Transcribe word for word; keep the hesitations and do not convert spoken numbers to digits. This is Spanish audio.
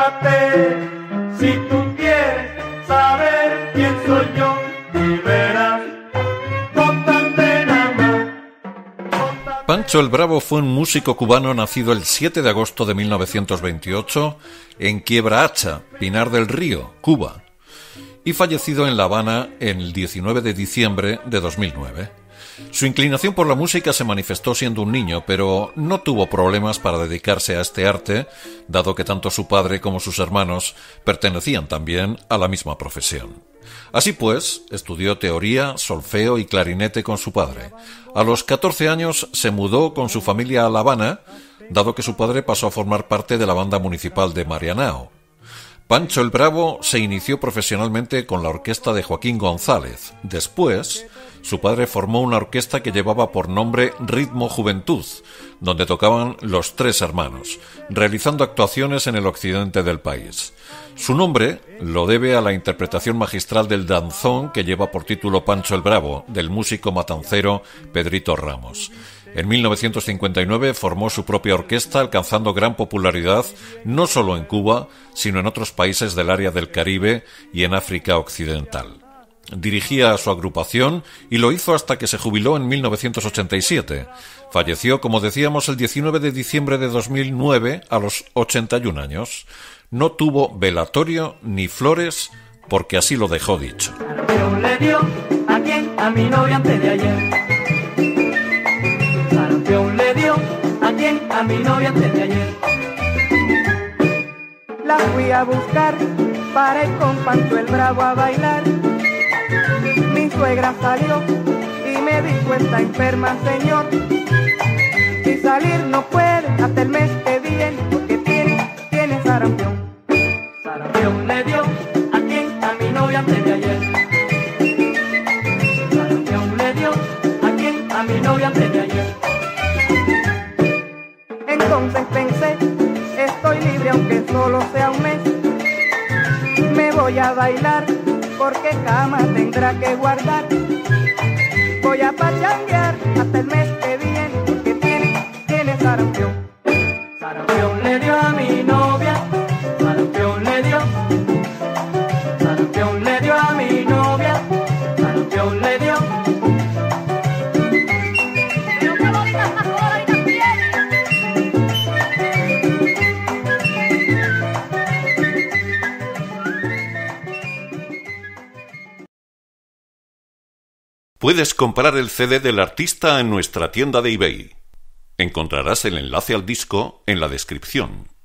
Pregúntate si tú quieres saber quién soy yo, y verás. Contate nada más. Pancho el Bravo fue un músico cubano nacido el siete de agosto de mil novecientos veintiocho en Quiebra Hacha, Pinar del Río, Cuba, y fallecido en La Habana el diecinueve de diciembre de dos mil nueve. Su inclinación por la música se manifestó siendo un niño, pero no tuvo problemas para dedicarse a este arte, dado que tanto su padre como sus hermanos pertenecían también a la misma profesión. Así pues, estudió teoría, solfeo y clarinete con su padre. A los catorce años se mudó con su familia a La Habana, dado que su padre pasó a formar parte de la banda municipal de Marianao. Pancho el Bravo se inició profesionalmente con la orquesta de Joaquín González. Después, su padre formó una orquesta que llevaba por nombre Ritmo Juventud, donde tocaban los tres hermanos, realizando actuaciones en el occidente del país. Su nombre lo debe a la interpretación magistral del danzón que lleva por título Pancho el Bravo, del músico matancero Pedrito Ramos. En mil novecientos cincuenta y nueve formó su propia orquesta, alcanzando gran popularidad no solo en Cuba, sino en otros países del área del Caribe y en África Occidental. Dirigía a su agrupación y lo hizo hasta que se jubiló en mil novecientos ochenta y siete. Falleció, como decíamos, el diecinueve de diciembre de dos mil nueve a los ochenta y un años. No tuvo velatorio ni flores porque así lo dejó dicho. ¿A quién? A mi novia antes de ayer. Le dio a quien a mi novia antes de ayer. La fui a buscar para ir con Pancho el Bravo a bailar. Mi suegra salió y me dijo: está enferma, señor, y salir no puede hasta el mes que viene, porque tiene, tiene sarampión. Sarampión le dio a quien a mi novia antes de ayer. Sarampión le dio a quien a mi novia antes de ayer. Entonces pensé, estoy libre aunque solo sea un mes. Me voy a bailar porque cama tendrá que guardar. Voy a pachanguear hasta el mes que viene, porque tiene, tiene sarampión. Sarampión le dio a mi novia, sarampión le dio. Sarampión le dio a mi novia, sarampión le dio. Puedes comprar el C D del artista en nuestra tienda de eBay. Encontrarás el enlace al disco en la descripción.